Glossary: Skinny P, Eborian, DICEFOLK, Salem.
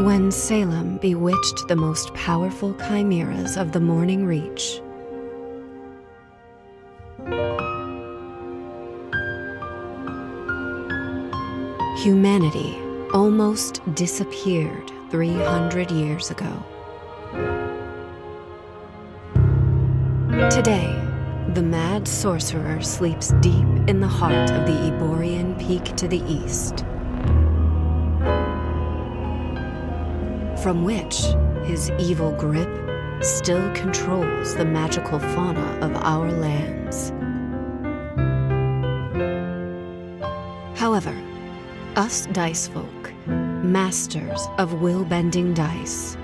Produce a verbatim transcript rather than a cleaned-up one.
When Salem bewitched the most powerful chimeras of the Morning Reach, humanity almost disappeared three hundred years ago. Today, the mad sorcerer sleeps deep in the heart of the Eborian peak to the east, from which his evil grip still controls the magical fauna of our lands. However, us DICEFOLK, masters of will-bending dice,